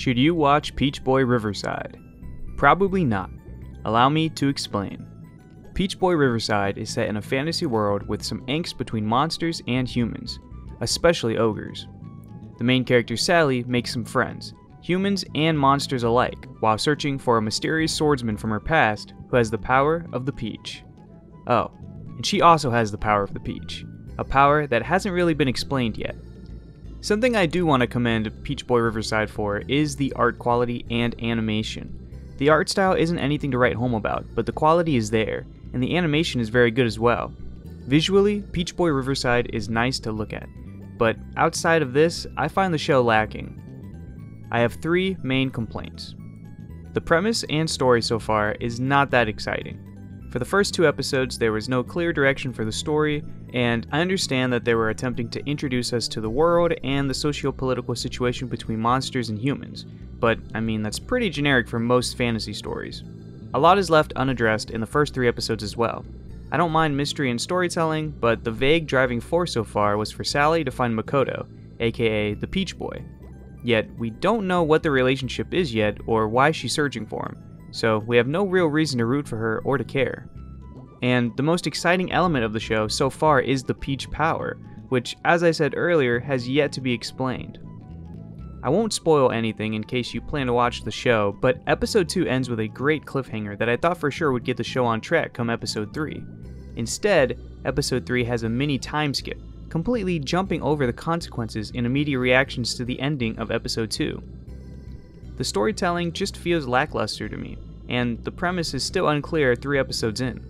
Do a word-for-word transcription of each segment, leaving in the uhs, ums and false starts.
Should you watch Peach Boy Riverside? Probably not. Allow me to explain. Peach Boy Riverside is set in a fantasy world with some angst between monsters and humans, especially ogres. The main character Sally makes some friends, humans and monsters alike, while searching for a mysterious swordsman from her past who has the power of the peach. Oh, and she also has the power of the peach, a power that hasn't really been explained yet. Something I do want to commend Peach Boy Riverside for is the art quality and animation. The art style isn't anything to write home about, but the quality is there, and the animation is very good as well. Visually, Peach Boy Riverside is nice to look at, but outside of this, I find the show lacking. I have three main complaints. The premise and story so far is not that exciting. For the first two episodes, there was no clear direction for the story, and I understand that they were attempting to introduce us to the world and the socio-political situation between monsters and humans, but I mean that's pretty generic for most fantasy stories. A lot is left unaddressed in the first three episodes as well. I don't mind mystery and storytelling, but the vague driving force so far was for Sally to find Makoto, aka the Peach Boy. Yet, we don't know what the relationship is yet or why she's searching for him. So we have no real reason to root for her or to care. And the most exciting element of the show so far is the peach power, which, as I said earlier, has yet to be explained. I won't spoil anything in case you plan to watch the show, but episode two ends with a great cliffhanger that I thought for sure would get the show on track come episode three. Instead, episode three has a mini time skip, completely jumping over the consequences and immediate reactions to the ending of episode two. The storytelling just feels lackluster to me, and the premise is still unclear three episodes in.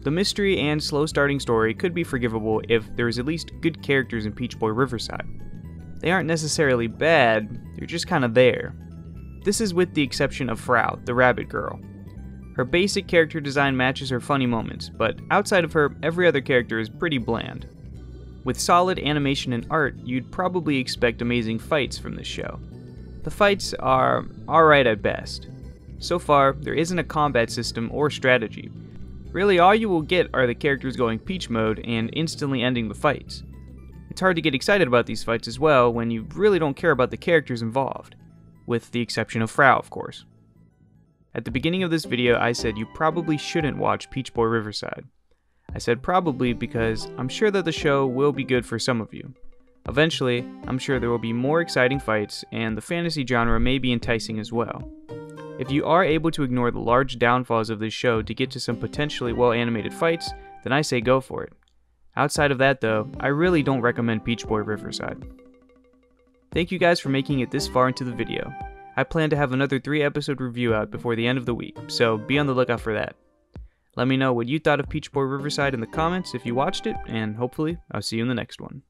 The mystery and slow starting story could be forgivable if there is at least good characters in Peach Boy Riverside. They aren't necessarily bad, they're just kinda there. This is with the exception of Frau, the rabbit girl. Her basic character design matches her funny moments, but outside of her, every other character is pretty bland. With solid animation and art, you'd probably expect amazing fights from this show. The fights are alright at best. So far, there isn't a combat system or strategy. Really, all you will get are the characters going peach mode and instantly ending the fights. It's hard to get excited about these fights as well when you really don't care about the characters involved, with the exception of Frau, of course. At the beginning of this video, I said you probably shouldn't watch Peach Boy Riverside. I said probably because I'm sure that the show will be good for some of you. Eventually, I'm sure there will be more exciting fights, and the fantasy genre may be enticing as well. If you are able to ignore the large downfalls of this show to get to some potentially well-animated fights, then I say go for it. Outside of that though, I really don't recommend Peach Boy Riverside. Thank you guys for making it this far into the video. I plan to have another three episode review out before the end of the week, so be on the lookout for that. Let me know what you thought of Peach Boy Riverside in the comments if you watched it, and hopefully I'll see you in the next one.